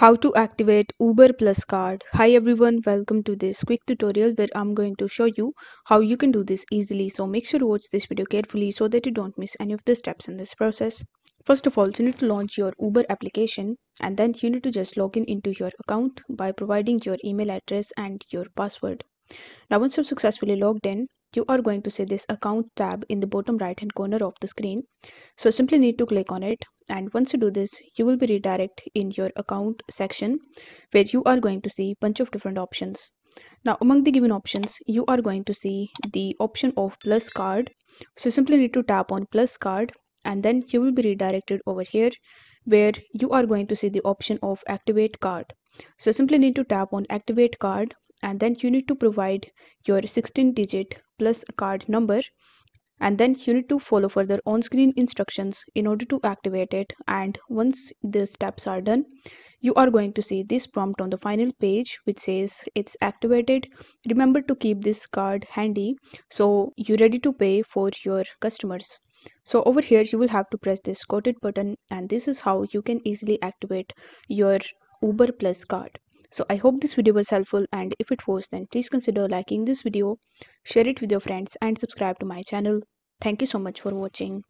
How to activate Uber Plus Card. Hi everyone, welcome to this quick tutorial where I'm going to show you how you can do this easily. So make sure to watch this video carefully so that you don't miss any of the steps in this process. First of all, you need to launch your Uber application and then you need to just log in into your account by providing your email address and your password. Now once you've successfully logged in, you are going to see this account tab in the bottom right hand corner of the screen. So simply need to click on it, and once you do this, you will be redirected in your account section where you are going to see a bunch of different options. Now among the given options, you are going to see the option of Plus Card. So simply need to tap on Plus Card and then you will be redirected over here where you are going to see the option of Activate Card. So simply need to tap on Activate Card and then you need to provide your 16-digit Plus Card number, and then you need to follow further on-screen instructions in order to activate it. And once the steps are done, you are going to see this prompt on the final page which says it's activated. Remember to keep this card handy so you're ready to pay for your customers. So over here you will have to press this quoted button, and this is how you can easily activate your Uber Plus Card. So I hope this video was helpful, and if it was, then please consider liking this video, share it with your friends and subscribe to my channel. Thank you so much for watching.